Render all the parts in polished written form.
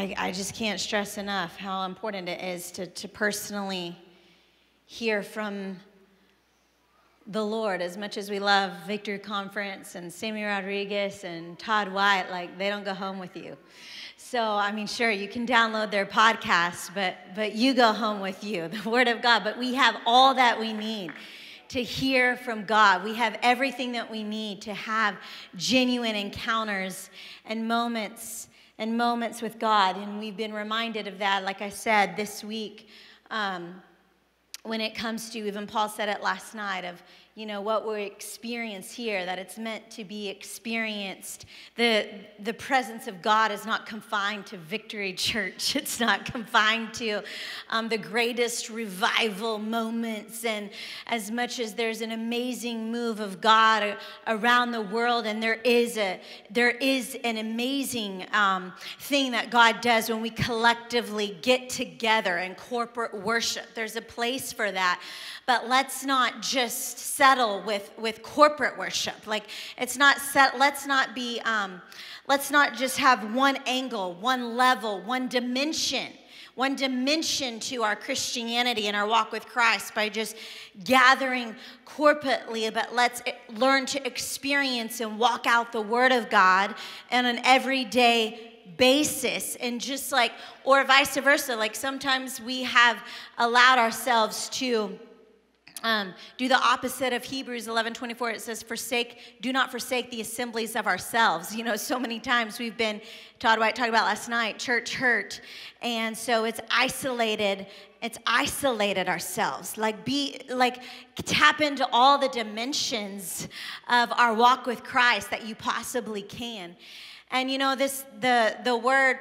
I just can't stress enough how important it is to personally hear from the Lord. As much as we love Victory Conference and Sammy Rodriguez and Todd White, like, they don't go home with you. So, I mean, sure, you can download their podcast, but you go home with you, the Word of God. But we have all that we need to hear from God. We have everything that we need to have genuine encounters and moments with God. And we've been reminded of that, like I said, this week, when it comes to, even Paul said it last night, of, you know, what we experience here, that it's meant to be experienced. The presence of God is not confined to Victory Church. It's not confined to the greatest revival moments. And as much as there's an amazing move of God around the world, and there is an amazing thing that God does when we collectively get together in corporate worship. There's a place for that. But let's not just settle with corporate worship. Like, it's not set, let's not just have one angle, one level, one dimension to our Christianity and our walk with Christ by just gathering corporately, but let's learn to experience and walk out the Word of God on an everyday basis. And just like, or vice versa, like sometimes we have allowed ourselves to do the opposite of Hebrews 11:24. It says, do not forsake the assemblies of ourselves. You know, so many times we've been, Todd White talked about last night, church hurt. And so it's isolated ourselves. Like, tap into all the dimensions of our walk with Christ that you possibly can. And you know, the word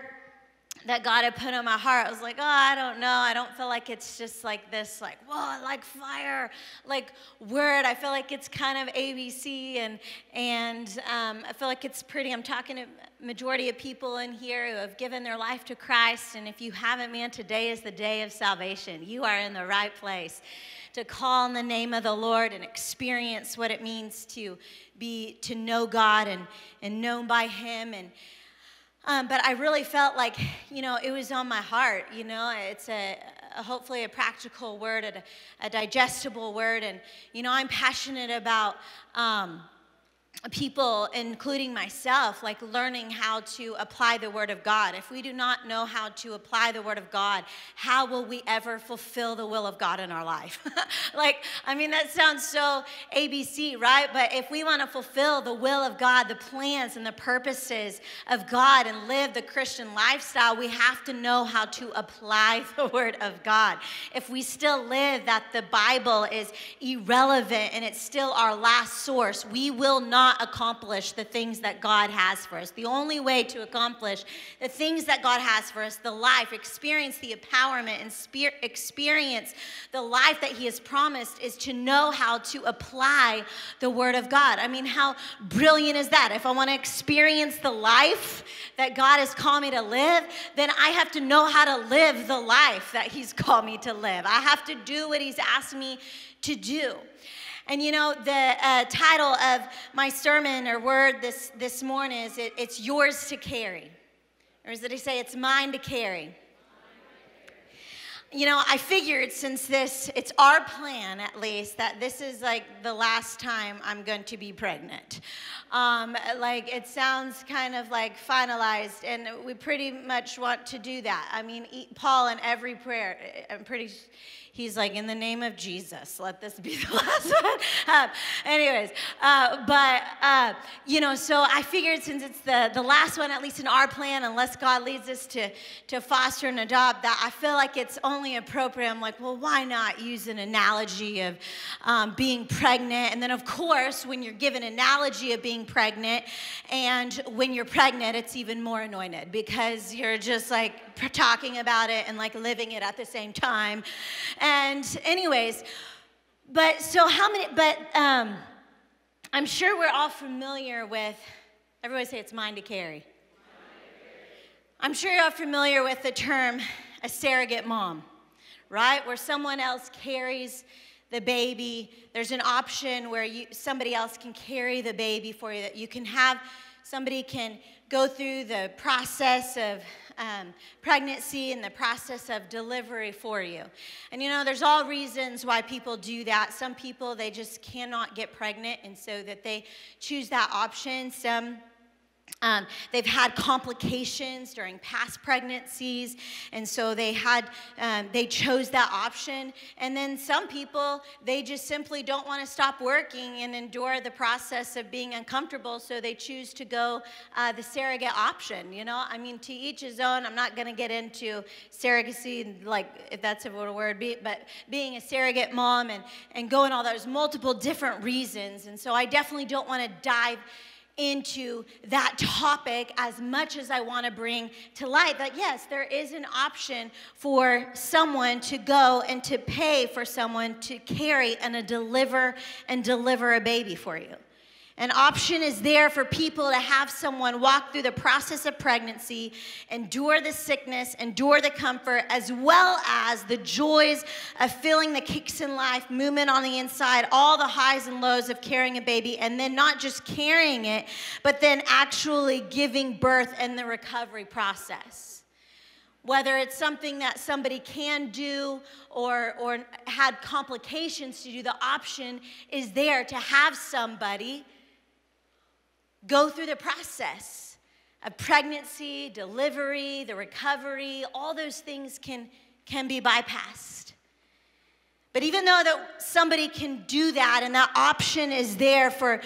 that God had put on my heart, I was like, oh, I don't know. I don't feel like it's just like this, like, whoa, like fire, like word. I feel like it's kind of ABC, and I feel like it's pretty. I'm talking to majority of people in here who have given their life to Christ, and if you haven't, man, today is the day of salvation. You are in the right place to call on the name of the Lord and experience what it means to know God and known by Him. And but I really felt like, you know, it was on my heart. You know, it's hopefully a practical word, a digestible word. And, you know, I'm passionate about people, including myself, like learning how to apply the Word of God. If we do not know how to apply the Word of God, how will we ever fulfill the will of God in our life? Like, I mean, that sounds so ABC, right? But if we want to fulfill the will of God, the plans and the purposes of God, and live the Christian lifestyle, we have to know how to apply the Word of God. If we still live that the Bible is irrelevant and it's still our last source, we will not accomplish the things that God has for us. The only way to accomplish the things that God has for us, the life, experience the empowerment, and experience the life that He has promised, is to know how to apply the Word of God. I mean, how brilliant is that? If I want to experience the life that God has called me to live, then I have to know how to live the life that He's called me to live. I have to do what He's asked me to do. And you know, the title of my sermon or word this morning is, it's yours to carry. Or as they say, it's mine to carry. You know, I figured since it's our plan at least, that this is like the last time I'm going to be pregnant. Like, it sounds kind of like finalized, and we pretty much want to do that. I mean, Paul in every prayer, he's like, in the name of Jesus, let this be the last one. Anyways, you know, so I figured since it's the last one, at least in our plan, unless God leads us to foster and adopt, that I feel like it's only appropriate. I'm like, well, why not use an analogy of being pregnant? And then, of course, when you're given an analogy of being pregnant, and when you're pregnant, it's even more anointed, because you're just like talking about it and like living it at the same time. And anyways, but so how many, but I'm sure we're all familiar with, everybody say it's mine to carry. I'm sure you're all familiar with the term a surrogate mom, right? Where someone else carries the baby. There's an option where somebody else can carry the baby for you, that you can have, somebody can go through the process of pregnancy and the process of delivery for you. And you know, there's all reasons why people do that. Some people, they just cannot get pregnant, and so that they choose that option. Some they've had complications during past pregnancies, and so they chose that option. And then some people, they just simply don't want to stop working and endure the process of being uncomfortable, so they choose to go the surrogate option. You know, I mean, to each his own. I'm not going to get into surrogacy, like if that's a word, but being a surrogate mom and going all those multiple different reasons. And so I definitely don't want to dive into that topic as much as I want to bring to light that yes, there is an option for someone to go and to pay for someone to carry and deliver a baby for you. An option is there for people to have someone walk through the process of pregnancy, endure the sickness, endure the comfort, as well as the joys of feeling the kicks in life, movement on the inside, all the highs and lows of carrying a baby, and then not just carrying it, but then actually giving birth and the recovery process. Whether it's something that somebody can do or had complications to do, the option is there to have somebody go through the process of pregnancy, delivery, the recovery. All those things can be bypassed. But even though that somebody can do that and that option is there for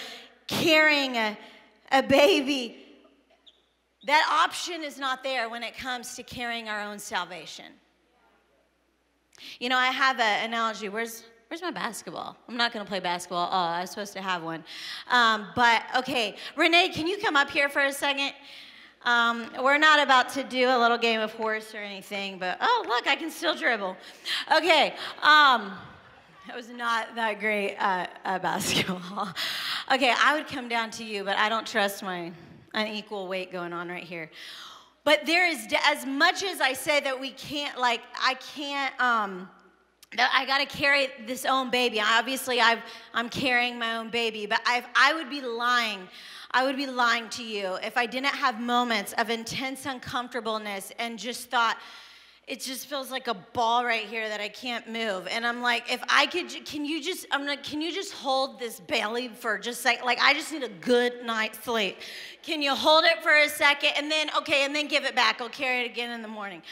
carrying a baby, that option is not there when it comes to carrying our own salvation. You know, I have an analogy. Where's my basketball? I'm not going to play basketball. Oh, I was supposed to have one. But, okay, Renee, can you come up here for a second? We're not about to do a little game of horse or anything, but, oh, look, I can still dribble. Okay, that was not that great basketball. Okay, I would come down to you, but I don't trust my unequal weight going on right here. But there is, as much as I say that we can't, like, I can't, I got to carry this own baby. Obviously, I'm carrying my own baby, but I would be lying. I would be lying to you if I didn't have moments of intense uncomfortableness and just thought, it just feels like a ball right here that I can't move. And I'm like, if I could, can you just hold this belly for just like I just need a good night's sleep. Can you hold it for a second? And then, okay, and then give it back. I'll carry it again in the morning.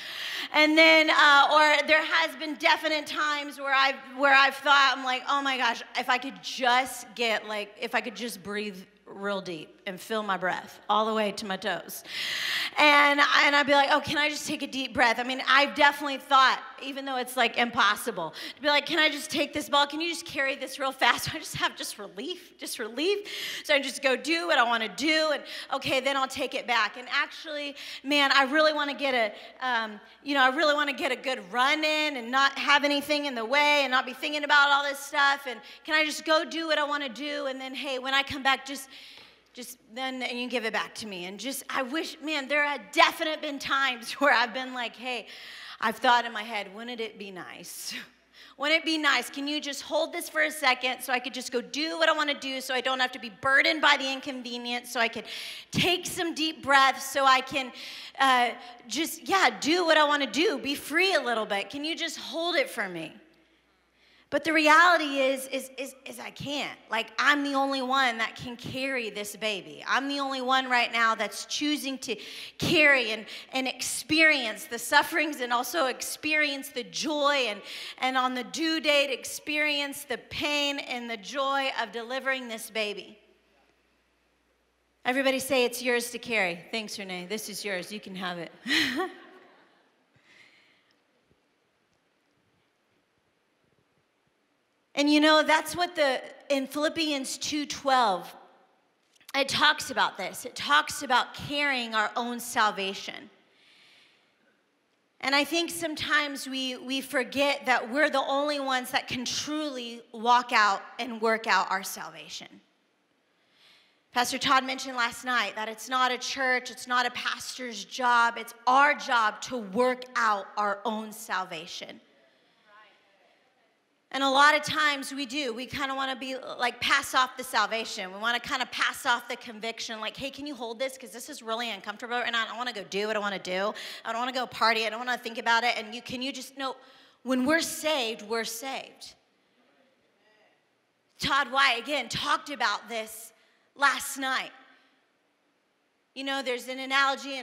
And then, or there has been definite times where I've thought, I'm like, oh my gosh, if I could just get like, if I could just breathe real deep and feel my breath all the way to my toes. And I'd be like, oh, can I just take a deep breath? I mean, I've definitely thought, even though it's like impossible, to be like, can I just take this ball? Can you just carry this real fast? So I just have just relief. So I just go do what I want to do, and okay, then I'll take it back. And actually, man, I really want to get a, I really want to get a good run in and not have anything in the way and not be thinking about all this stuff. And can I just go do what I want to do? And then, hey, when I come back, just then, and you give it back to me. And just, I wish, man, there have definitely been times where I've been like, hey, I've thought in my head, wouldn't it be nice? Wouldn't it be nice? Can you just hold this for a second so I could just go do what I want to do, so I don't have to be burdened by the inconvenience, so I could take some deep breaths, so I can do what I want to do, be free a little bit. Can you just hold it for me? But the reality is I can't. Like, I'm the only one that can carry this baby. I'm the only one right now that's choosing to carry and experience the sufferings, and also experience the joy, and on the due date experience the pain and the joy of delivering this baby. Everybody say, it's yours to carry. Thanks, Renee. This is yours. You can have it. And you know, that's what in Philippians 2:12, it talks about this. It talks about carrying our own salvation. And I think sometimes we forget that we're the only ones that can truly walk out and work out our salvation. Pastor Todd mentioned last night that it's not a church, it's not a pastor's job, it's our job to work out our own salvation. And a lot of times we do. We kind of want to be like pass off the salvation. We want to kind of pass off the conviction. Like, hey, can you hold this? Because this is really uncomfortable. And I don't want to go do what I want to do. I don't want to go party. I don't want to think about it. And you just know when we're saved, we're saved. Todd White, again, talked about this last night. You know, there's an analogy,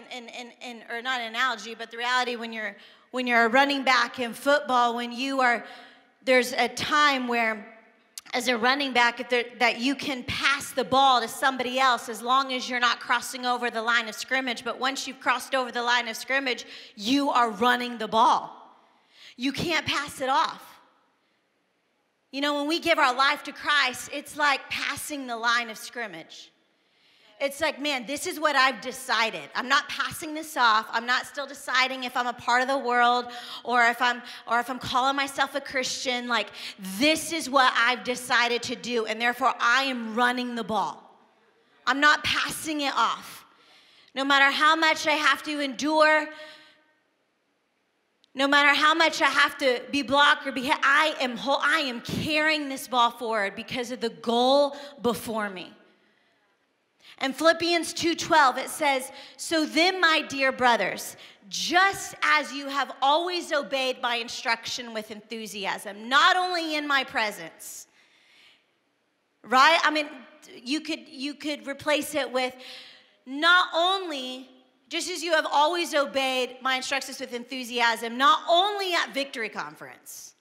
or not an analogy, but the reality when you're a running back in football, there's a time where, as a running back, that you can pass the ball to somebody else as long as you're not crossing over the line of scrimmage. But once you've crossed over the line of scrimmage, you are running the ball. You can't pass it off. You know, when we give our life to Christ, it's like passing the line of scrimmage. It's like, man, this is what I've decided. I'm not passing this off. I'm not still deciding if I'm a part of the world or if I'm calling myself a Christian. Like, this is what I've decided to do, and therefore I am running the ball. I'm not passing it off. No matter how much I have to endure, no matter how much I have to be blocked or be hit, I am carrying this ball forward because of the goal before me. And Philippians 2:12, it says, "So then, my dear brothers, just as you have always obeyed my instruction with enthusiasm, not only in my presence," right? I mean, you could replace it with, not only, just as you have always obeyed my instructions with enthusiasm, not only at Victory Conference.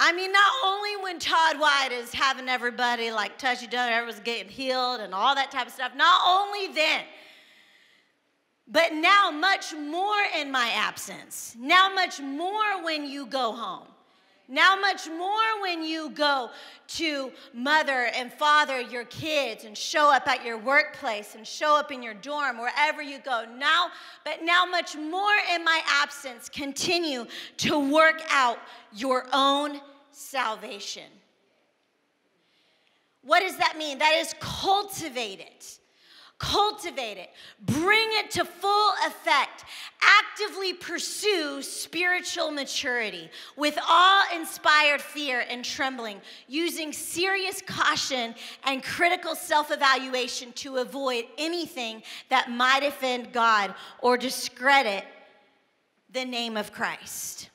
I mean, not only when Todd White is having everybody like touchy done, everyone's getting healed and all that type of stuff, not only then, but now much more in my absence, now much more when you go home, now much more when you go to mother and father your kids and show up at your workplace and show up in your dorm, wherever you go, but now much more in my absence, continue to work out your own salvation. What does that mean? That is, cultivate it. Cultivate it. Bring it to full effect. Actively pursue spiritual maturity with awe-inspired fear and trembling, using serious caution and critical self-evaluation to avoid anything that might offend God or discredit the name of Christ.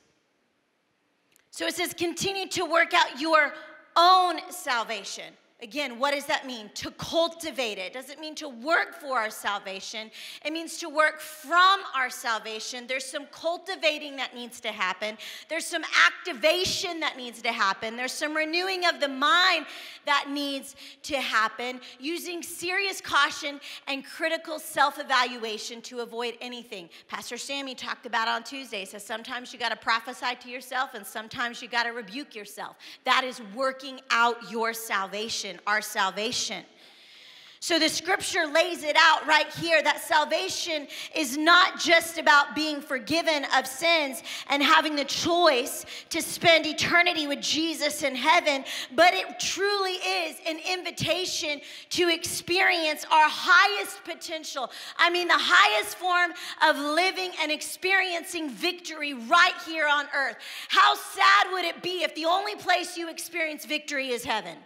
So it says, continue to work out your own salvation. Again, what does that mean? To cultivate it. It doesn't mean to work for our salvation. It means to work from our salvation. There's some cultivating that needs to happen. There's some activation that needs to happen. There's some renewing of the mind that needs to happen, using serious caution and critical self-evaluation to avoid anything. Pastor Sammy talked about on Tuesday, says sometimes you got to prophesy to yourself and sometimes you got to rebuke yourself. That is working out your salvation. Our salvation. So the scripture lays it out right here that salvation is not just about being forgiven of sins and having the choice to spend eternity with Jesus in heaven, but it truly is an invitation to experience our highest potential. I mean, the highest form of living and experiencing victory right here on earth. How sad would it be if the only place you experience victory is heaven?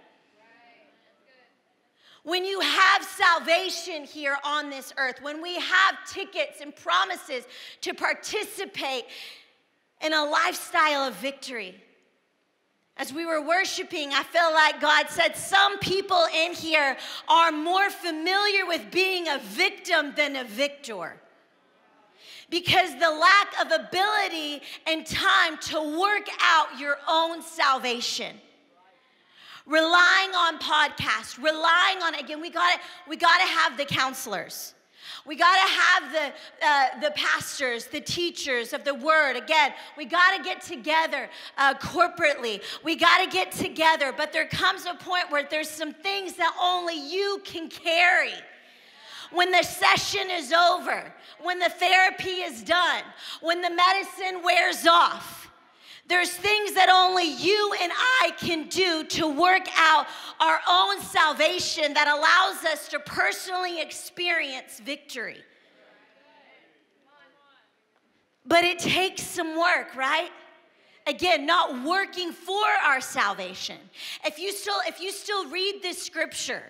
When you have salvation here on this earth, when we have tickets and promises to participate in a lifestyle of victory. As we were worshiping, I feel like God said some people in here are more familiar with being a victim than a victor. Because the lack of ability and time to work out your own salvation. Relying on podcasts, relying on, again, we gotta have the counselors. We gotta have the pastors, the teachers of the word. Again, we gotta get together corporately. We gotta get together, but there comes a point where there's some things that only you can carry. When the session is over, when the therapy is done, when the medicine wears off, there's things that only you and I can do to work out our own salvation that allows us to personally experience victory. But it takes some work, right? Again, not working for our salvation. If you still read this scripture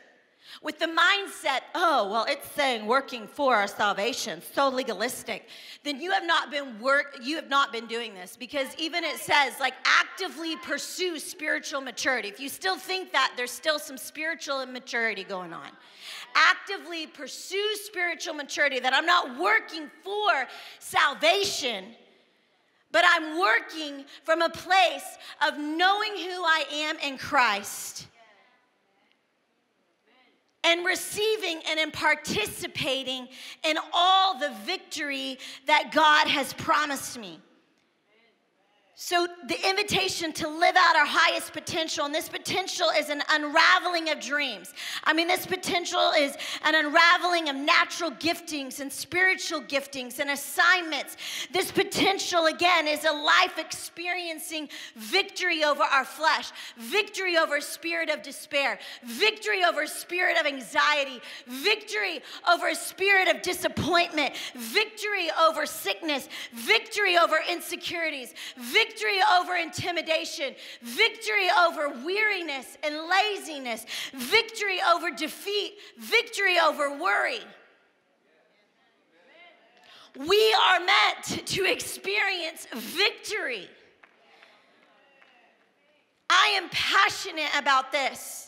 with the mindset, oh, well, it's saying working for our salvation, so legalistic, then you have not been doing this, because even it says, like, actively pursue spiritual maturity. If you still think that, there's still some spiritual immaturity going on. Actively pursue spiritual maturity, that I'm not working for salvation, but I'm working from a place of knowing who I am in Christ and receiving and participating in all the victory that God has promised me. So the invitation to live out our highest potential, and this potential is an unraveling of dreams. I mean, this potential is an unraveling of natural giftings and spiritual giftings and assignments. This potential, again, is a life experiencing victory over our flesh, victory over spirit of despair, victory over spirit of anxiety, victory over spirit of disappointment, victory over sickness, victory over insecurities, victory over intimidation, victory over weariness and laziness, victory over defeat, victory over worry. We are meant to experience victory. I am passionate about this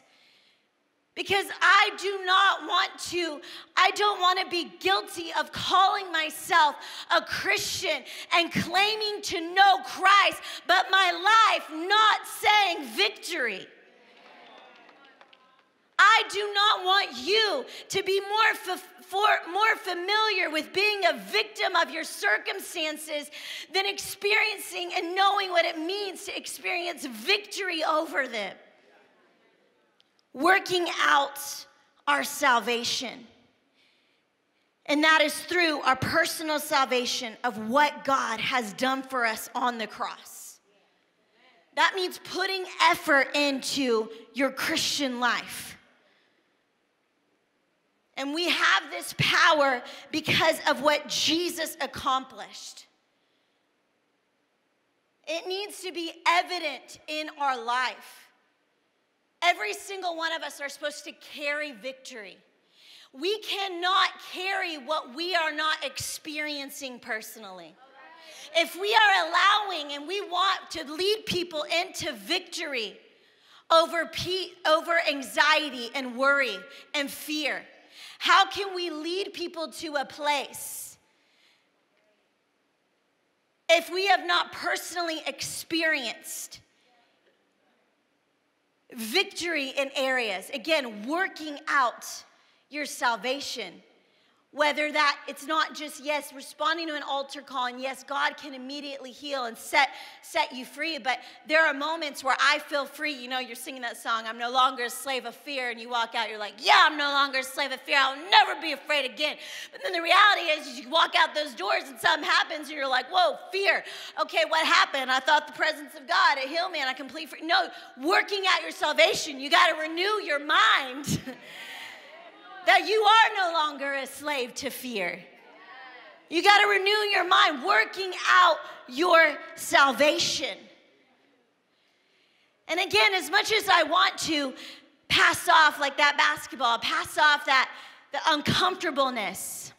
because I don't want to be guilty of calling myself a Christian and claiming to know Christ, but my life not saying victory. I do not want you to be more familiar with being a victim of your circumstances than experiencing and knowing what it means to experience victory over them. Working out our salvation. And that is through our personal salvation of what God has done for us on the cross. That means putting effort into your Christian life. And we have this power because of what Jesus accomplished. It needs to be evident in our life. Every single one of us are supposed to carry victory. We cannot carry what we are not experiencing personally. If we are allowing and we want to lead people into victory over anxiety and worry and fear, how can we lead people to a place if we have not personally experienced victory in areas? Again, working out your salvation. Whether that, it's not just, yes, responding to an altar call, and yes, God can immediately heal and set you free, but there are moments where I feel free. You know, you're singing that song, I'm no longer a slave of fear, and you walk out, you're like, yeah, I'm no longer a slave of fear, I'll never be afraid again. But then the reality is you walk out those doors and something happens, and you're like, whoa, fear. Okay, what happened? I thought the presence of God, it healed me, and I complete free. No, working out your salvation, you got to renew your mind. That you are no longer a slave to fear. You got to renew your mind, working out your salvation. And again, as much as I want to pass off like that basketball, pass off the uncomfortableness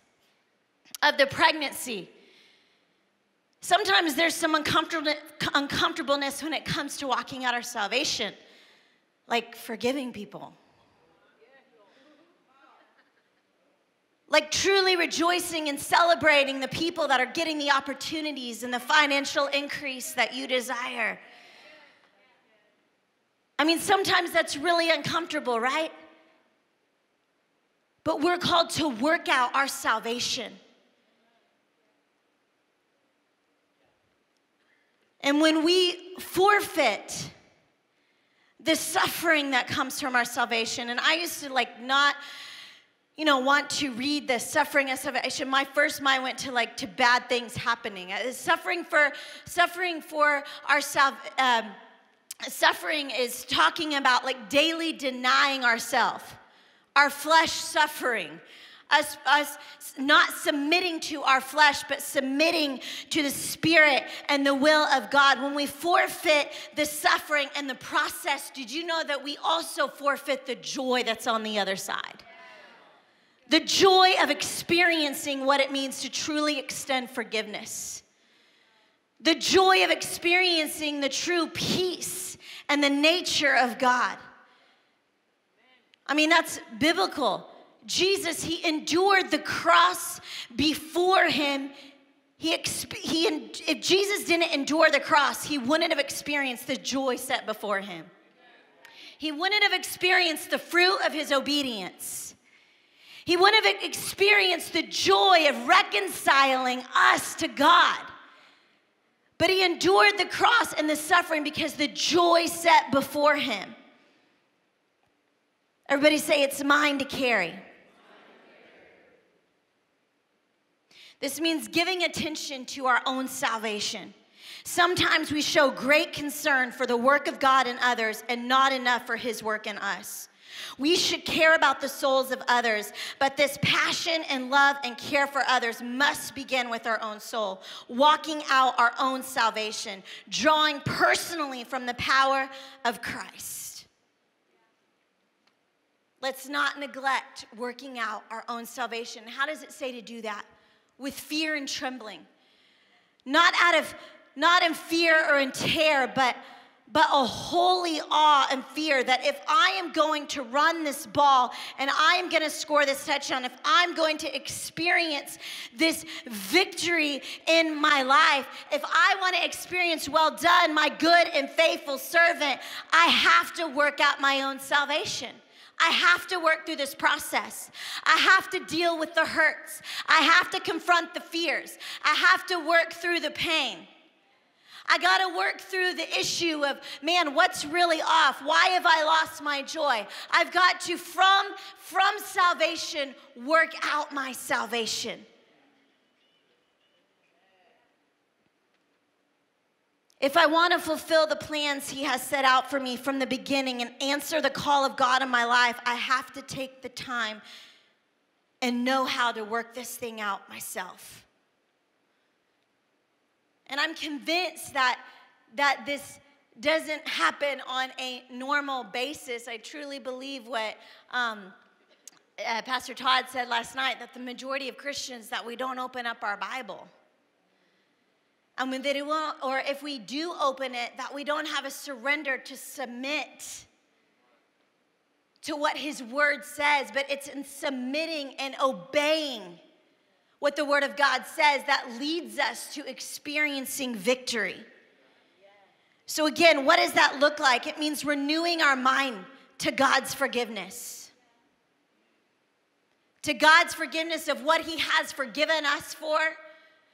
of the pregnancy, sometimes there's some uncomfortableness when it comes to walking out our salvation, like forgiving people. Like truly rejoicing and celebrating the people that are getting the opportunities and the financial increase that you desire. I mean, sometimes that's really uncomfortable, right? But we're called to work out our salvation. And when we forfeit the suffering that comes from our salvation, and I used to like not... you know, want to read the suffering as salvation. My first mind went to like to bad things happening. Suffering is talking about like daily denying ourselves, our flesh suffering, us not submitting to our flesh, but submitting to the Spirit and the will of God. When we forfeit the suffering and the process, did you know that we also forfeit the joy that's on the other side? The joy of experiencing what it means to truly extend forgiveness. The joy of experiencing the true peace and the nature of God. I mean, that's biblical. Jesus, he endured the cross before him. If Jesus didn't endure the cross, he wouldn't have experienced the joy set before him. He wouldn't have experienced the fruit of his obedience. He wouldn't have experienced the joy of reconciling us to God. But he endured the cross and the suffering because the joy set before him. Everybody say, it's mine to carry. This means giving attention to our own salvation. Sometimes we show great concern for the work of God in others and not enough for his work in us. We should care about the souls of others, but this passion and love and care for others must begin with our own soul, walking out our own salvation, drawing personally from the power of Christ. Let's not neglect working out our own salvation. How does it say to do that? With fear and trembling. Not in fear or in terror, but a holy awe and fear that if I am going to run this ball and I am going to score this touchdown, if I'm going to experience this victory in my life, if I want to experience, well done, my good and faithful servant, I have to work out my own salvation. I have to work through this process. I have to deal with the hurts. I have to confront the fears. I have to work through the pain. I got to work through the issue of, man, what's really off? Why have I lost my joy? I've got to, from salvation, work out my salvation. If I want to fulfill the plans he has set out for me from the beginning and answer the call of God in my life, I have to take the time and know how to work this thing out myself. And I'm convinced that this doesn't happen on a normal basis. I truly believe what Pastor Todd said last night, that the majority of Christians, that we don't open up our Bible. I mean, that it won't, or if we do open it, that we don't have a surrender to submit to what his word says, but it's in submitting and obeying what the word of God says that leads us to experiencing victory. So again, what does that look like? It means renewing our mind to God's forgiveness. To God's forgiveness of what he has forgiven us for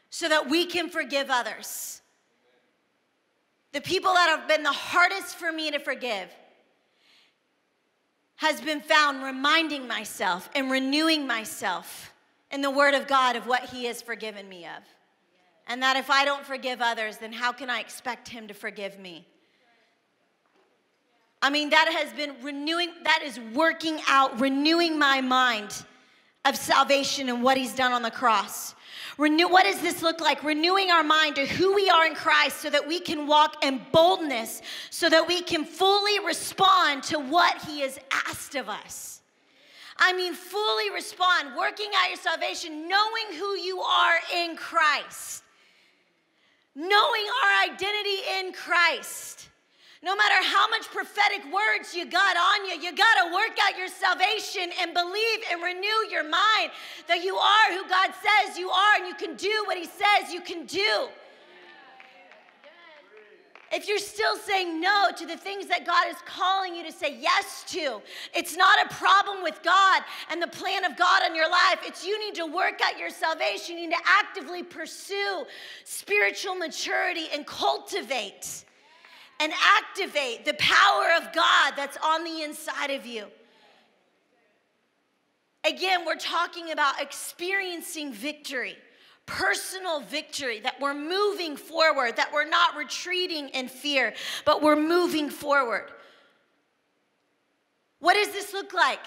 so that we can forgive others. The people that have been the hardest for me to forgive has been found reminding myself and renewing myself in the word of God of what he has forgiven me of. And that if I don't forgive others, then how can I expect him to forgive me? I mean, that has been renewing, that is working out, renewing my mind of salvation and what he's done on the cross. What does this look like? Renewing our mind to who we are in Christ so that we can walk in boldness, so that we can fully respond to what he has asked of us. I mean, fully respond, working out your salvation, knowing who you are in Christ, knowing our identity in Christ. No matter how much prophetic words you got on you, you got to work out your salvation and believe and renew your mind that you are who God says you are and you can do what he says you can do. If you're still saying no to the things that God is calling you to say yes to, it's not a problem with God and the plan of God on your life. It's you need to work out your salvation. You need to actively pursue spiritual maturity and cultivate and activate the power of God that's on the inside of you. Again, we're talking about experiencing victory. Personal victory, that we're moving forward, that we're not retreating in fear, but we're moving forward. What does this look like?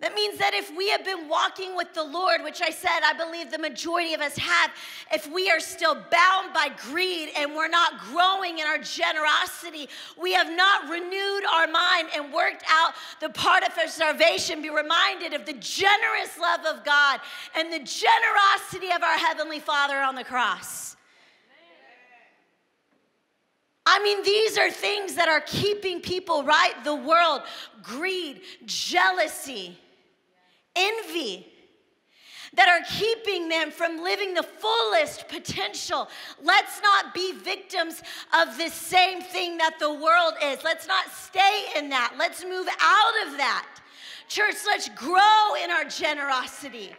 That means that if we have been walking with the Lord, which I said I believe the majority of us have, if we are still bound by greed and we're not growing in our generosity, we have not renewed our mind and worked out the part of our salvation. Be reminded of the generous love of God and the generosity of our Heavenly Father on the cross. I mean, these are things that are keeping people, right? The world, greed, jealousy, envy, that are keeping them from living the fullest potential. Let's not be victims of this same thing that the world is. Let's not stay in that. Let's move out of that. Church, let's grow in our generosity.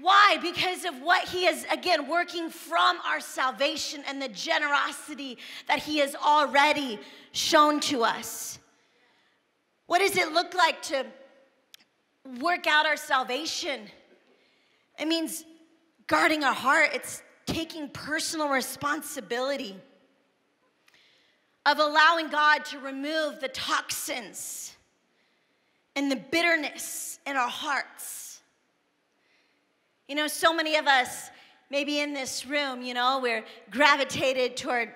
Why? Because of what he is, again, working from our salvation and the generosity that he has already shown to us. What does it look like to work out our salvation? It means guarding our heart. It's taking personal responsibility of allowing God to remove the toxins and the bitterness in our hearts. You know, so many of us, maybe in this room, you know, we're gravitated toward,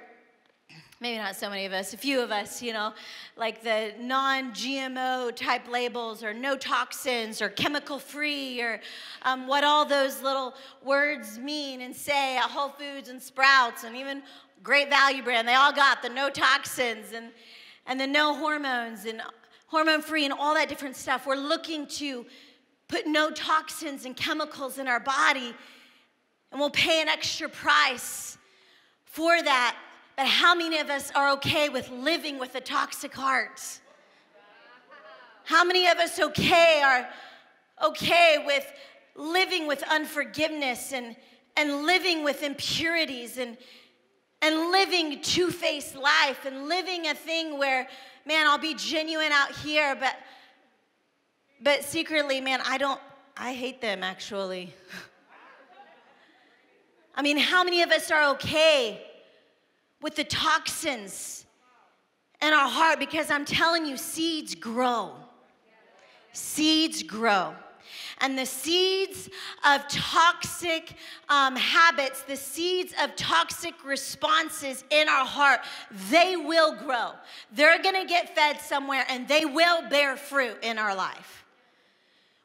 maybe not so many of us, a few of us, you know, like the non-GMO type labels or no toxins or chemical free or what all those little words mean and say at Whole Foods and Sprouts and even Great Value Brand. They all got the no toxins and the no hormones and hormone free and all that different stuff. We're looking to put no toxins and chemicals in our body, and we'll pay an extra price for that. But how many of us are okay with living with a toxic heart? How many of us are okay with living with unforgiveness and living with impurities and living a two-faced life and living a thing where, man, I'll be genuine out here, but secretly, man, I hate them, actually. I mean, how many of us are okay with the toxins in our heart? Because I'm telling you, seeds grow. Seeds grow. And the seeds of toxic habits, the seeds of toxic responses in our heart, they will grow. They're going to get fed somewhere, and they will bear fruit in our life.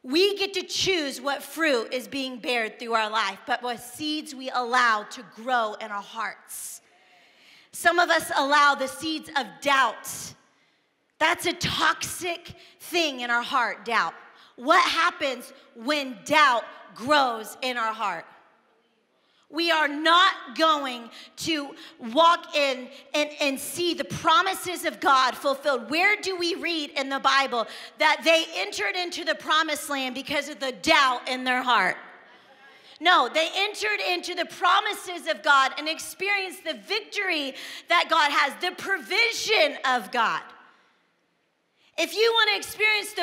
We get to choose what fruit is being bared through our life, but what seeds we allow to grow in our hearts. Some of us allow the seeds of doubt. That's a toxic thing in our heart, doubt. What happens when doubt grows in our heart? We are not going to walk in and see the promises of God fulfilled. Where do we read in the Bible that they entered into the promised land because of the doubt in their heart? No, they entered into the promises of God and experienced the victory that God has, the provision of God. If you want to experience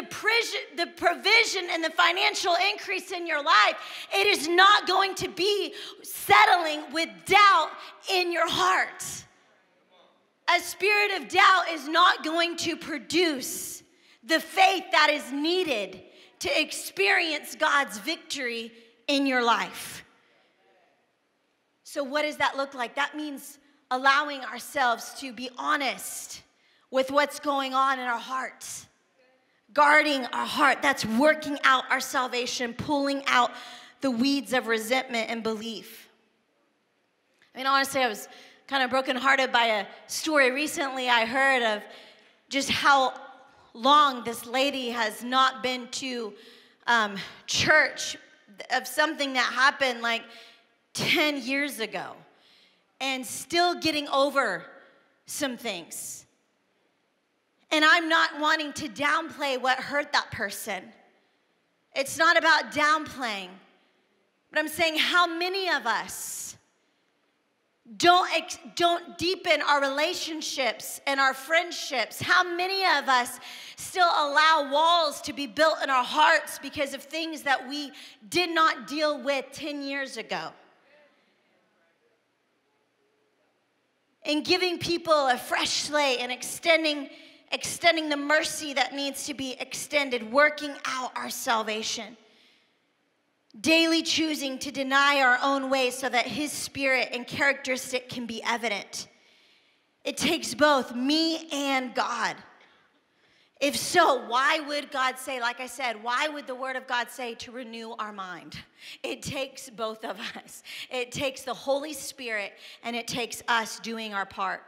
the provision and the financial increase in your life, it is not going to be settling with doubt in your heart. A spirit of doubt is not going to produce the faith that is needed to experience God's victory in your life. So what does that look like? That means allowing ourselves to be honest with what's going on in our hearts, guarding our heart. That's working out our salvation, pulling out the weeds of resentment and belief. I mean, honestly, I was kind of brokenhearted by a story recently I heard of just how long this lady has not been to church, of something that happened like 10 years ago and still getting over some things. And I'm not wanting to downplay what hurt that person. It's not about downplaying. But I'm saying how many of us don't deepen our relationships and our friendships? How many of us still allow walls to be built in our hearts because of things that we did not deal with 10 years ago? And giving people a fresh slate and extending extending the mercy that needs to be extended, working out our salvation, daily choosing to deny our own way so that his spirit and characteristic can be evident. It takes both me and God. If so, why would God say, like I said, why would the Word of God say to renew our mind? It takes both of us. It takes the Holy Spirit, and it takes us doing our part.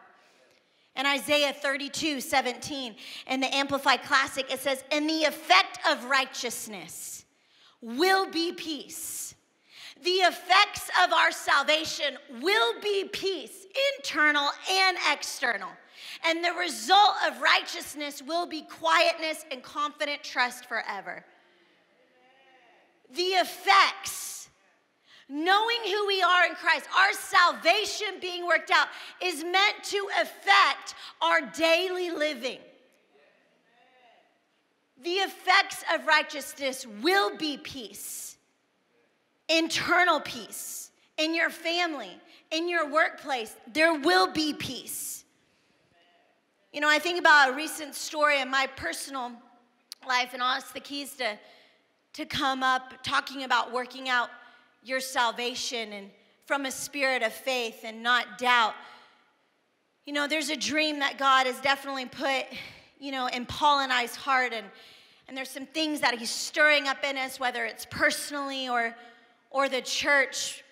In Isaiah 32:17, in the Amplified Classic, it says, "And the effect of righteousness will be peace." The effects of our salvation will be peace, internal and external. And the result of righteousness will be quietness and confident trust forever. The effects, knowing who we are in Christ, our salvation being worked out, is meant to affect our daily living. The effects of righteousness will be peace, internal peace, in your family, in your workplace. There will be peace. You know, I think about a recent story in my personal life, and I'll ask the keys to come up, talking about working out your salvation and from a spirit of faith and not doubt. You know, there's a dream that God has definitely put, you know, in Paul and I's heart, and there's some things that he's stirring up in us, whether it's personally or the church.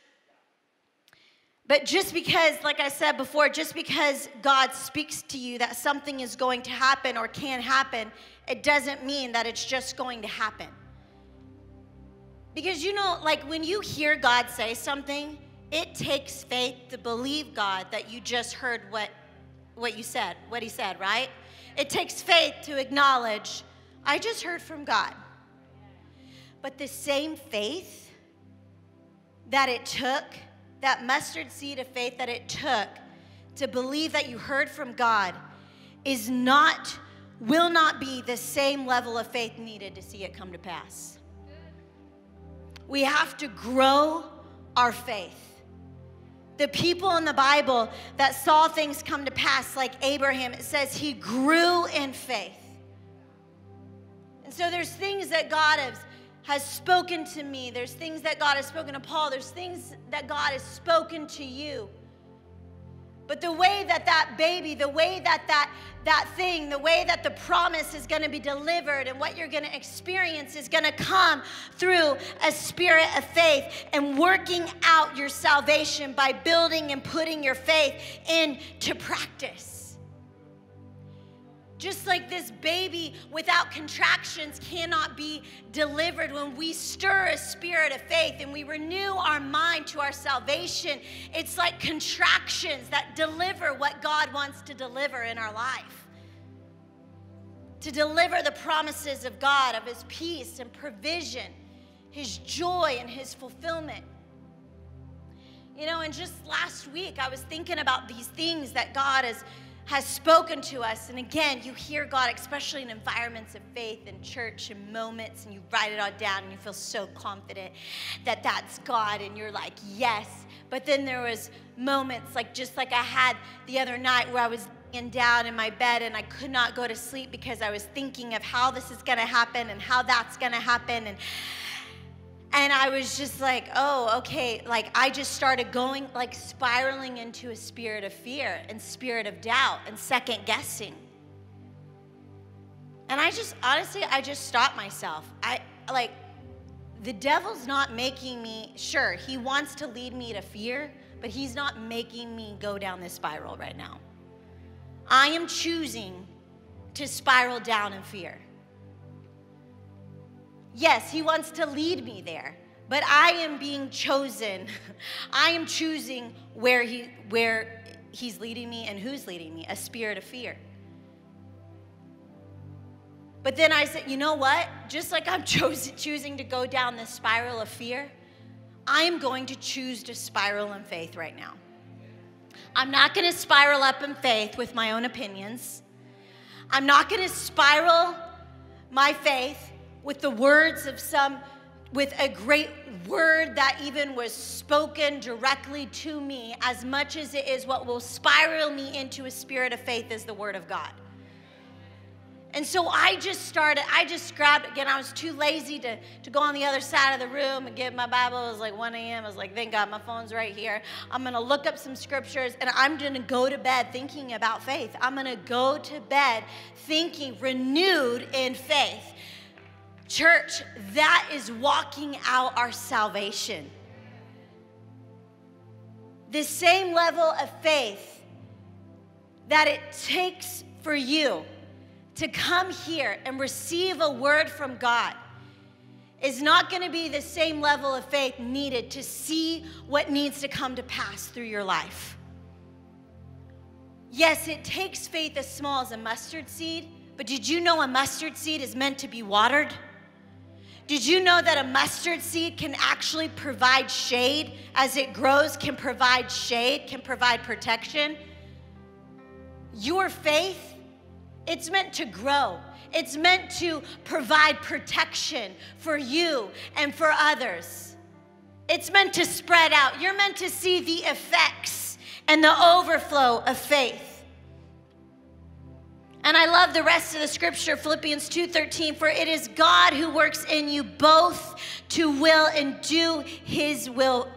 But just because, like I said before, just because God speaks to you that something is going to happen or can happen, it doesn't mean that it's just going to happen. Because, you know, like when you hear God say something, it takes faith to believe God that you just heard what he said, right? It takes faith to acknowledge, I just heard from God. But the same faith that it took, that mustard seed of faith that it took to believe that you heard from God will not be the same level of faith needed to see it come to pass. We have to grow our faith. The people in the Bible that saw things come to pass, like Abraham, it says he grew in faith. And so there's things that God has spoken to me. There's things that God has spoken to Paul. There's things that God has spoken to you. But the way that that baby, the way that that thing, the way that the promise is going to be delivered and what you're going to experience is going to come through a spirit of faith and working out your salvation by building and putting your faith into practice. Just like this baby without contractions cannot be delivered, when we stir a spirit of faith and we renew our mind to our salvation, it's like contractions that deliver what God wants to deliver in our life. To deliver the promises of God, of his peace and provision, his joy and his fulfillment. You know, and just last week I was thinking about these things that God has spoken to us. And again, you hear God, especially in environments of faith and church and moments, and you write it all down and you feel so confident that that's God, and you're like, yes. But then there was moments like just like I had the other night where I was laying down in my bed and I could not go to sleep because I was thinking of how this is going to happen and how that's going to happen. And I was just like, oh, okay, like I just started going, like spiraling into a spirit of fear and spirit of doubt and second guessing. And I just, honestly, I just stopped myself. The devil's not making me, sure, he wants to lead me to fear, but he's not making me go down this spiral right now. I am choosing to spiral down in fear. Yes, he wants to lead me there, but I am being chosen. I am choosing where he's leading me and who's leading me, a spirit of fear. But then I said, you know what? Just like I'm choosing to go down this spiral of fear, I am going to choose to spiral in faith right now. I'm not going to spiral up in faith with my own opinions. I'm not going to spiral my faith with the words of with a great word that even was spoken directly to me, as much as it is what will spiral me into a spirit of faith is the word of God. And so I just grabbed, again, I was too lazy to go on the other side of the room and get my Bible. It was like 1 a.m. I was like, thank God, my phone's right here. I'm going to look up some scriptures, and I'm going to go to bed thinking about faith. I'm going to go to bed thinking renewed in faith. Church, that is walking out our salvation. The same level of faith that it takes for you to come here and receive a word from God is not going to be the same level of faith needed to see what needs to come to pass through your life. Yes, it takes faith as small as a mustard seed, but did you know a mustard seed is meant to be watered? Did you know that a mustard seed can actually provide shade as it grows, can provide shade, can provide protection? Your faith, it's meant to grow. It's meant to provide protection for you and for others. It's meant to spread out. You're meant to see the effects and the overflow of faith. And I love the rest of the scripture, Philippians 2:13, for it is God who works in you both to will and do his will.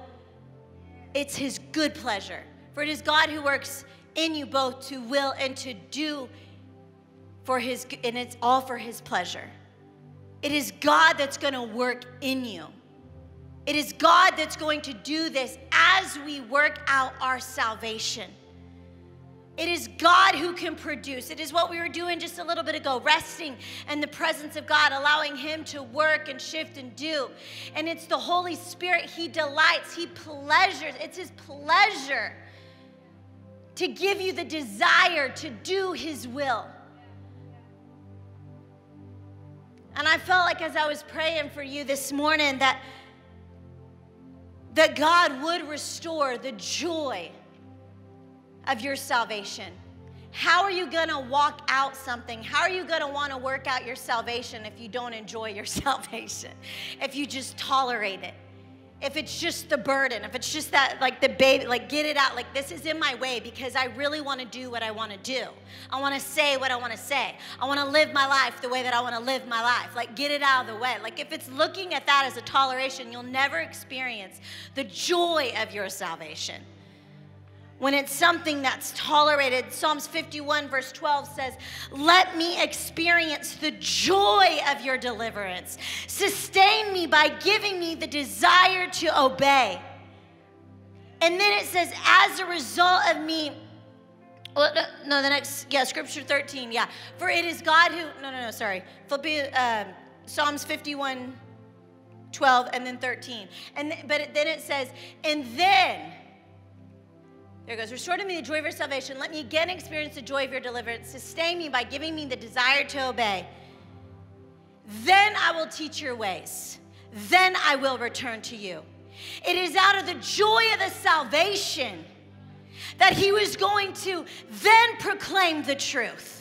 It's his good pleasure. For it is God who works in you both to will and to do and it's all for his pleasure. It is God that's going to work in you. It is God that's going to do this as we work out our salvation. It is God who can produce. It is what we were doing just a little bit ago, resting in the presence of God, allowing him to work and shift and do. And it's the Holy Spirit. He delights. He pleasures. It's his pleasure to give you the desire to do his will. And I felt like as I was praying for you this morning that God would restore the joy of your salvation. How are you going to walk out something? How are you going to want to work out your salvation if you don't enjoy your salvation? If you just tolerate it? If it's just the burden, if it's just that, like the baby, like get it out, like this is in my way because I really want to do what I want to do. I want to say what I want to say. I want to live my life the way that I want to live my life. Like get it out of the way. Like if it's looking at that as a toleration, you'll never experience the joy of your salvation. When it's something that's tolerated, Psalms 51 verse 12 says, let me experience the joy of your deliverance. Sustain me by giving me the desire to obey. And then it says, as a result of me, Scripture 13, yeah. For it is God who, Psalms 51, 12, and then 13. But then it says, and then, there it goes. Restore to me the joy of your salvation. Let me again experience the joy of your deliverance. Sustain me by giving me the desire to obey. Then I will teach your ways. Then I will return to you. It is out of the joy of the salvation that he was going to then proclaim the truth.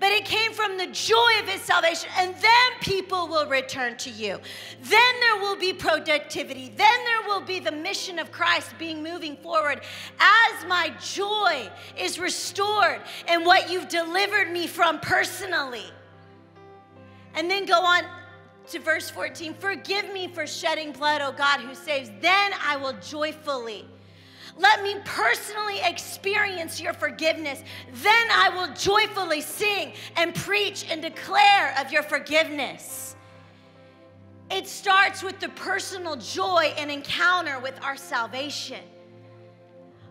But it came from the joy of his salvation. And then people will return to you. Then there will be productivity. Then there will be the mission of Christ being moving forward. As my joy is restored in what you've delivered me from personally. And then go on to verse 14. Forgive me for shedding blood, O God who saves. Then I will joyfully. Let me personally experience your forgiveness. Then I will joyfully sing and preach and declare of your forgiveness. It starts with the personal joy and encounter with our salvation.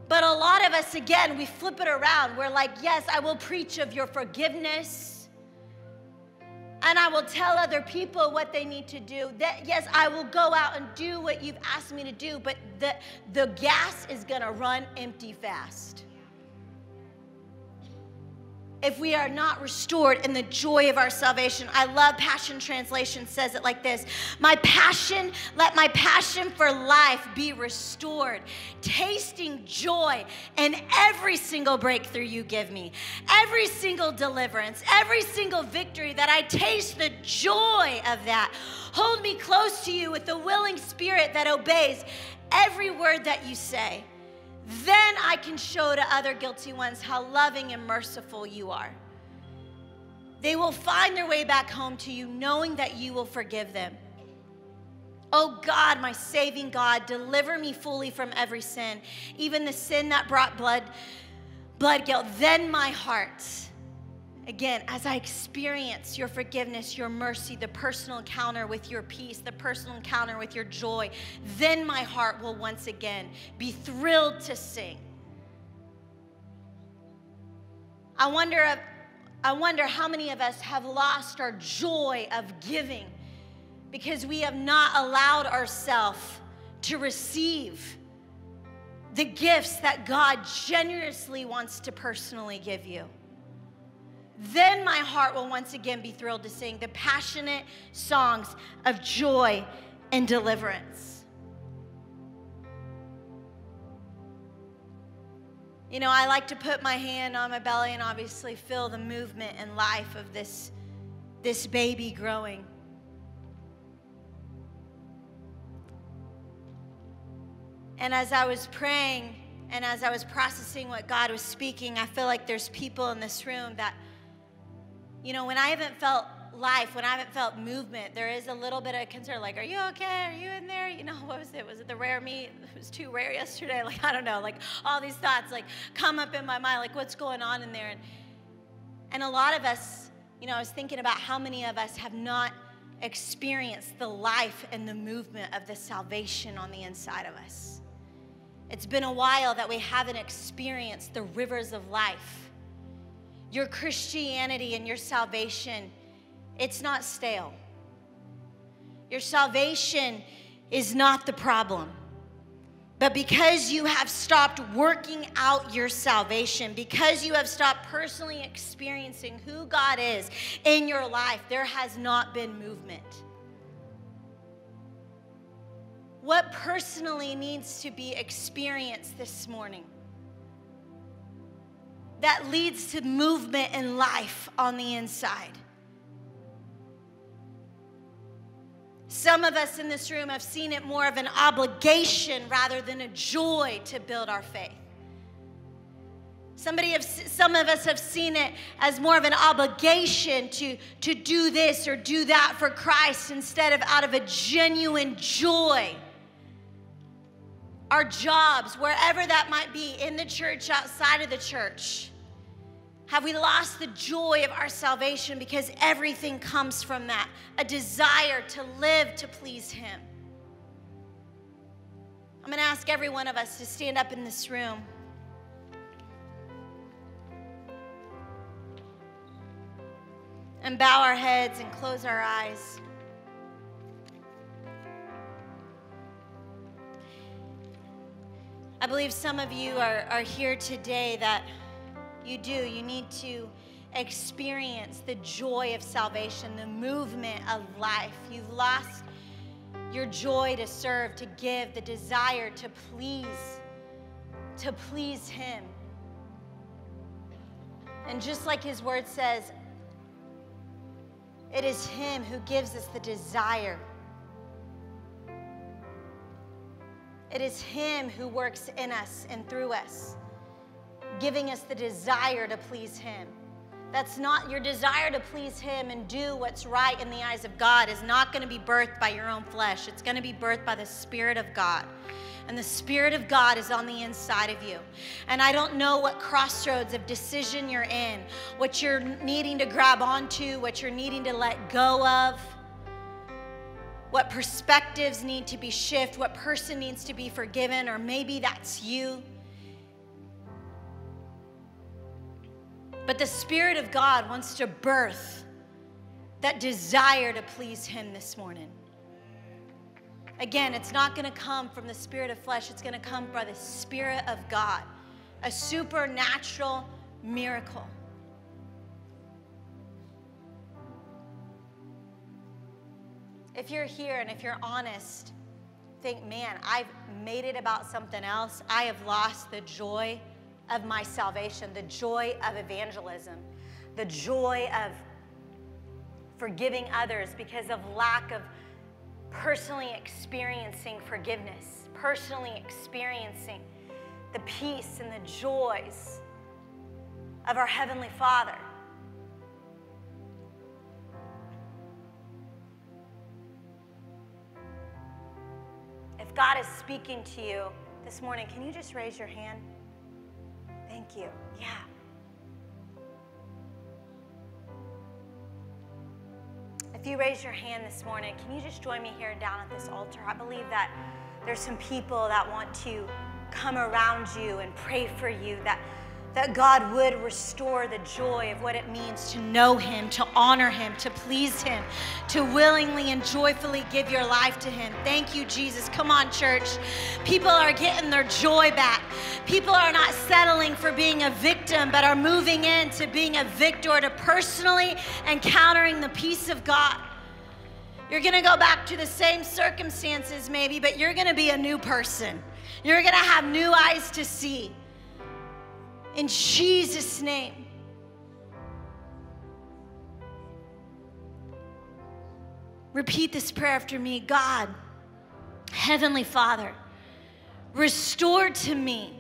But a lot of us, again, we flip it around. We're like, yes, I will preach of your forgiveness. And I will tell other people what they need to do. That, yes, I will go out and do what you've asked me to do, but the gas is going to run empty fast. If we are not restored in the joy of our salvation. I love Passion Translation says it like this. My passion, let my passion for life be restored, tasting joy in every single breakthrough you give me, every single deliverance, every single victory that I taste the joy of that. Hold me close to you with a willing spirit that obeys every word that you say. Then I can show to other guilty ones how loving and merciful you are. They will find their way back home to you, knowing that you will forgive them. Oh God, my saving God, deliver me fully from every sin, even the sin that brought blood guilt. Then my heart, again, as I experience your forgiveness, your mercy, the personal encounter with your peace, the personal encounter with your joy, then my heart will once again be thrilled to sing. I wonder how many of us have lost our joy of giving because we have not allowed ourselves to receive the gifts that God generously wants to personally give you. Then my heart will once again be thrilled to sing the passionate songs of joy and deliverance. You know, I like to put my hand on my belly and obviously feel the movement and life of this baby growing. And as I was praying and as I was processing what God was speaking, I feel like there's people in this room that, you know, when I haven't felt life, when I haven't felt movement, there is a little bit of concern, like, are you okay? Are you in there? You know, what was it? Was it the rare meat? It was too rare yesterday. Like, I don't know, like all these thoughts like come up in my mind, like what's going on in there? And a lot of us, you know, I was thinking about how many of us have not experienced the life and the movement of the salvation on the inside of us. It's been a while that we haven't experienced the rivers of life. Your Christianity and your salvation, it's not stale. Your salvation is not the problem. But because you have stopped working out your salvation, because you have stopped personally experiencing who God is in your life, there has not been movement. What personally needs to be experienced this morning that leads to movement and life on the inside? Some of us in this room have seen it more of an obligation rather than a joy to build our faith. Some of us have seen it as more of an obligation to do this or do that for Christ instead of out of a genuine joy. Our jobs, wherever that might be, in the church, outside of the church, have we lost the joy of our salvation because everything comes from that, a desire to live to please Him? I'm going to ask every one of us to stand up in this room. And bow our heads and close our eyes. I believe some of you are here today that you need to experience the joy of salvation, the movement of life. You've lost your joy to serve, to give, the desire to please Him. And just like His word says, it is Him who gives us the desire. It is Him who works in us and through us, giving us the desire to please Him. That's not your desire to please Him and do what's right in the eyes of God is not going to be birthed by your own flesh. It's going to be birthed by the Spirit of God. And the Spirit of God is on the inside of you. And I don't know what crossroads of decision you're in, what you're needing to grab onto, what you're needing to let go of, what perspectives need to be shifted, what person needs to be forgiven, or maybe that's you. But the Spirit of God wants to birth that desire to please Him this morning. Again, it's not going to come from the spirit of flesh. It's going to come by the Spirit of God, a supernatural miracle. If you're here and if you're honest, think, man, I've made it about something else. I have lost the joy of my salvation, the joy of evangelism, the joy of forgiving others because of lack of personally experiencing forgiveness, personally experiencing the peace and the joys of our Heavenly Father. God is speaking to you this morning, can you just raise your hand? Thank you. Yeah. If you raise your hand this morning, can you just join me here down at this altar? I believe that there's some people that want to come around you and pray for you, that God would restore the joy of what it means to know Him, to honor Him, to please Him, to willingly and joyfully give your life to Him. Thank you, Jesus. Come on, church. People are getting their joy back. People are not settling for being a victim, but are moving into being a victor, to personally encountering the peace of God. You're going to go back to the same circumstances maybe, but you're going to be a new person. You're going to have new eyes to see. In Jesus' name. Repeat this prayer after me. God, Heavenly Father, restore to me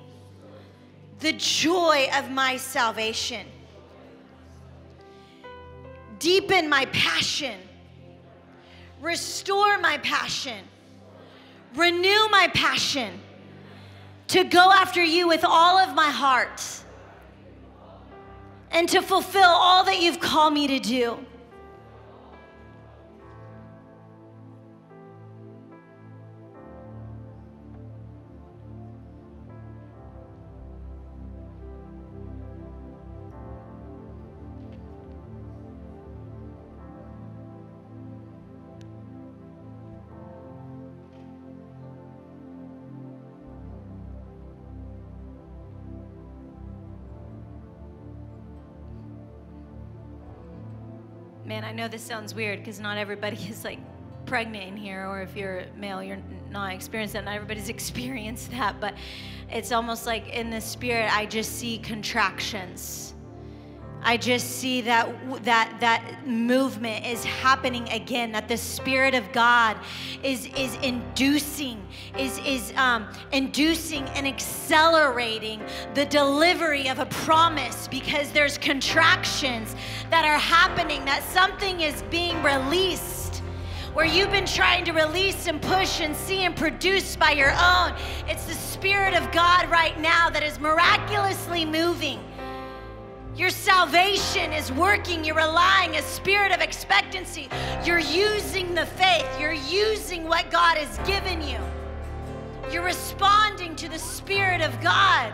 the joy of my salvation. Deepen my passion. Restore my passion. Renew my passion to go after you with all of my heart, and to fulfill all that you've called me to do. Man, I know this sounds weird because not everybody is like pregnant in here, or if you're male, you're not experienced that. Not everybody's experienced that, but it's almost like in the spirit, I just see contractions. I just see that movement is happening again, that the Spirit of God is inducing and accelerating the delivery of a promise, because there's contractions that are happening, that something is being released where you've been trying to release and push and see and produce by your own. It's the Spirit of God right now that is miraculously moving. Your salvation is working. You're relying on a spirit of expectancy. You're using the faith. You're using what God has given you. You're responding to the Spirit of God.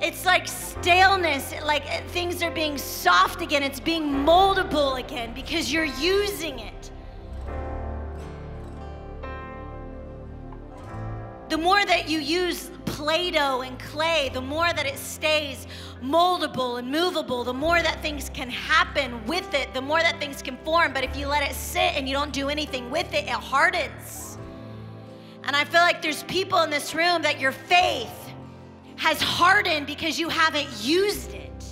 It's like staleness, like things are being soft again. It's being moldable again because you're using it. The more that you use Play-Doh and clay, the more that it stays moldable and movable, the more that things can happen with it, the more that things can form. But if you let it sit and you don't do anything with it, it hardens. And I feel like there's people in this room that your faith has hardened because you haven't used it.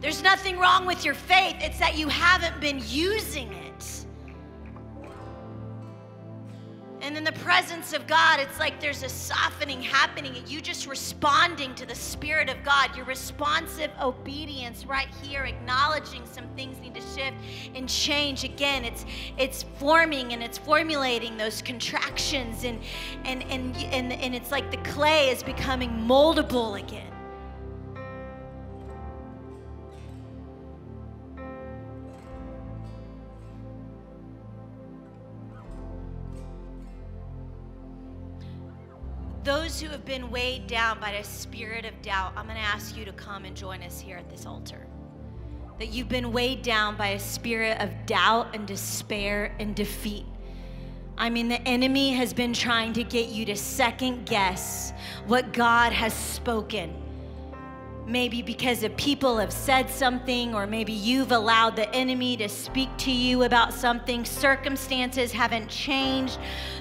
There's nothing wrong with your faith. It's that you haven't been using it. And in the presence of God, it's like there's a softening happening, and you just responding to the Spirit of God. Your responsive obedience right here, acknowledging some things need to shift and change. Again, it's forming and it's formulating those contractions, and it's like the clay is becoming moldable again. Those who have been weighed down by the spirit of doubt, I'm going to ask you to come and join us here at this altar. That you've been weighed down by a spirit of doubt and despair and defeat. I mean, the enemy has been trying to get you to second guess what God has spoken. Maybe because the people have said something, or maybe you've allowed the enemy to speak to you about something. Circumstances haven't changed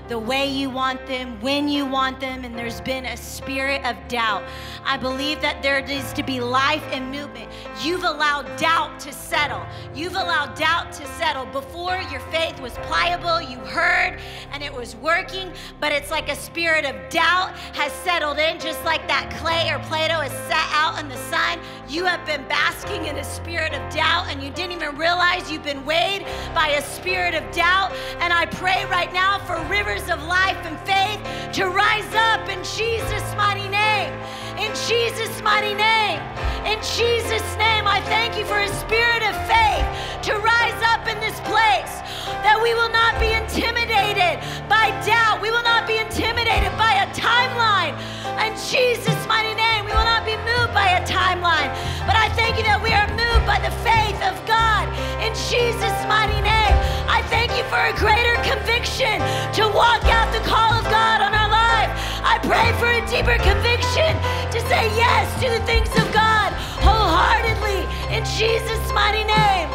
the way you want them, when you want them, and there's been a spirit of doubt. I believe that there needs to be life and movement. You've allowed doubt to settle. You've allowed doubt to settle. Before, your faith was pliable, you heard, and it was working, but it's like a spirit of doubt has settled in, just like that clay or Play-Doh is set out in the the side. You have been basking in a spirit of doubt, and you didn't even realize you've been weighed by a spirit of doubt. And I pray right now for rivers of life and faith to rise up in Jesus' mighty name. In Jesus' mighty name. In Jesus' name, I thank you for a spirit of faith to rise up in this place, that we will not be intimidated by doubt. We will not be intimidated by a timeline. In Jesus' mighty name, we will not be moved by a timeline. But I thank you that we are moved by the faith of God. In Jesus' mighty name, I thank you for a greater conviction to walk out the call of God on our life. I pray for a deeper conviction to say yes to the things of God wholeheartedly. In Jesus' mighty name.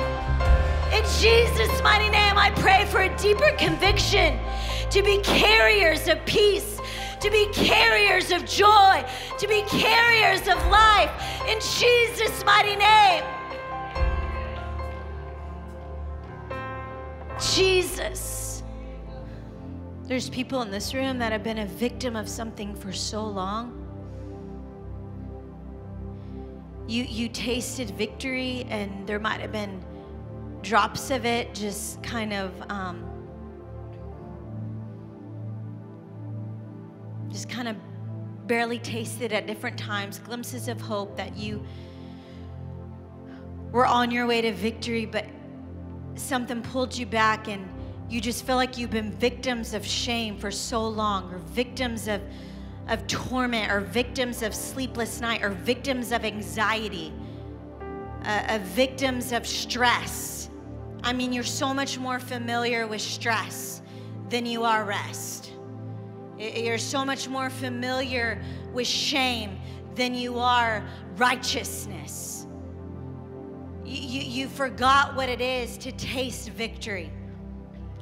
In Jesus' mighty name, I pray for a deeper conviction to be carriers of peace, to be carriers of joy, to be carriers of life. In Jesus' mighty name. Jesus. There's people in this room that have been a victim of something for so long. You tasted victory, and there might have been drops of it just kind of barely tasted at different times, glimpses of hope that you were on your way to victory, but something pulled you back, and you just feel like you've been victims of shame for so long, or victims of torment, or victims of sleepless night, or victims of anxiety, of victims of stress. I mean, you're so much more familiar with stress than you are rest. You're so much more familiar with shame than you are righteousness. You forgot what it is to taste victory.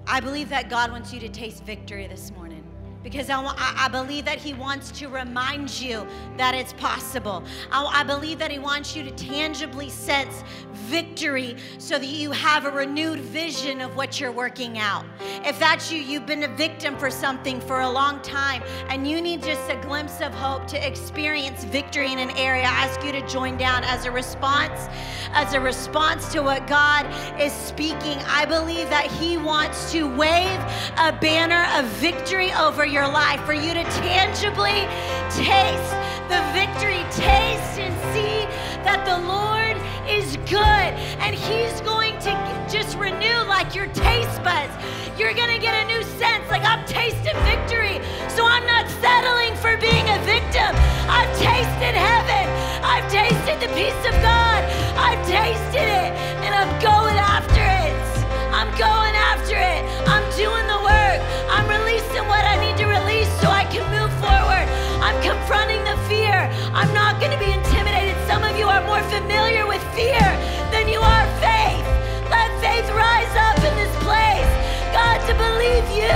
I believe that God wants you to taste victory this morning, because I believe that He wants to remind you that it's possible. I believe that He wants you to tangibly sense victory so that you have a renewed vision of what you're working out. If that's you, you've been a victim for something for a long time, and you need just a glimpse of hope to experience victory in an area, I ask you to join down as a response to what God is speaking. I believe that He wants to wave a banner of victory over your life, for you to tangibly taste the victory, taste and see that the Lord is good, and He's going to just renew like your taste buds. You're gonna get a new sense, like, I'm tasting victory, so I'm not settling for being a victim. I've tasted heaven, I've tasted the peace of God, I've tasted it, and I'm going after it. I'm going after it. I'm doing the work. I'm releasing what I need to release so I can move forward. I'm confronting the fear. I'm not going to be intimidated. Some of you are more familiar with fear than you are faith. Let faith rise up in this place, God, to believe you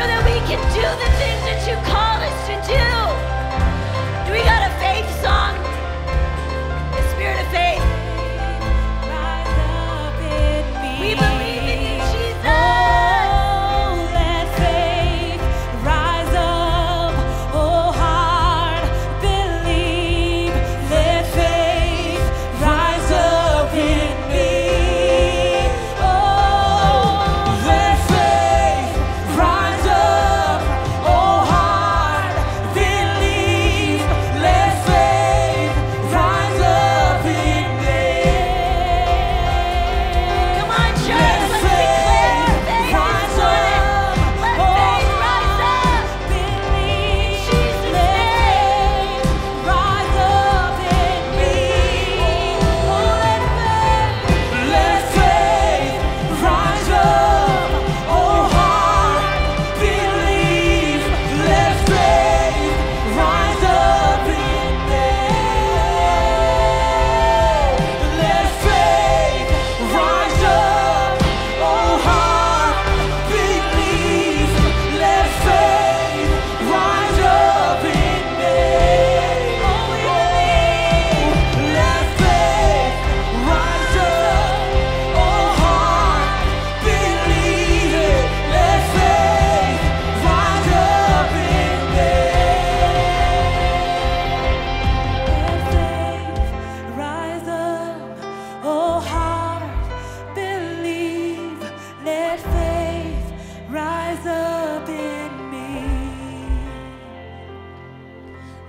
so that we can do the things that you call us to do. Do we got a faith song? The spirit of faith. Rise up in me. We believe.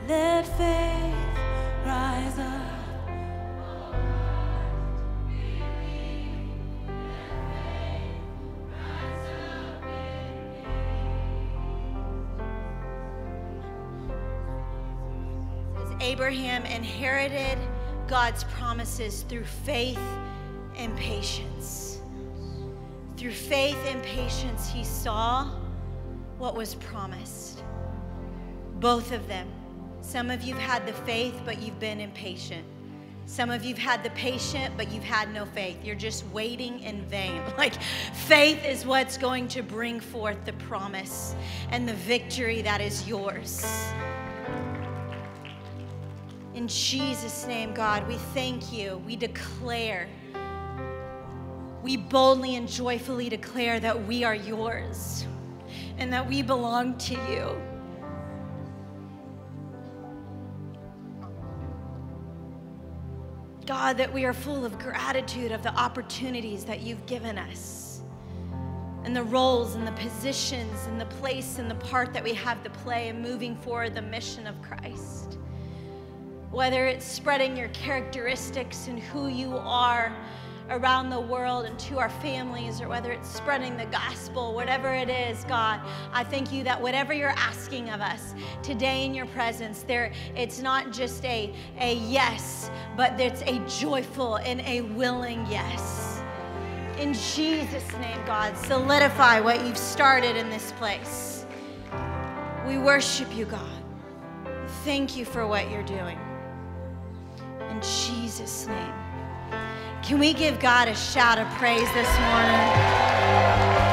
Let faith rise up. Abraham inherited God's promises through faith and patience. Through faith and patience, he saw what was promised. Both of them. Some of you've had the faith, but you've been impatient. Some of you've had the patience, but you've had no faith. You're just waiting in vain. Like, faith is what's going to bring forth the promise and the victory that is yours. In Jesus' name, God, we thank you. We declare, we boldly and joyfully declare that we are yours and that we belong to you. God, that we are full of gratitude of the opportunities that you've given us and the roles and the positions and the place and the part that we have to play in moving forward the mission of Christ. Whether it's spreading your characteristics and who you are around the world and to our families, or whether it's spreading the gospel, whatever it is, God, I thank you that whatever you're asking of us today in your presence, it's not just a yes, but it's a joyful and a willing yes. In Jesus' name, God, solidify what you've started in this place. We worship you, God. Thank you for what you're doing. In Jesus' name. Can we give God a shout of praise this morning?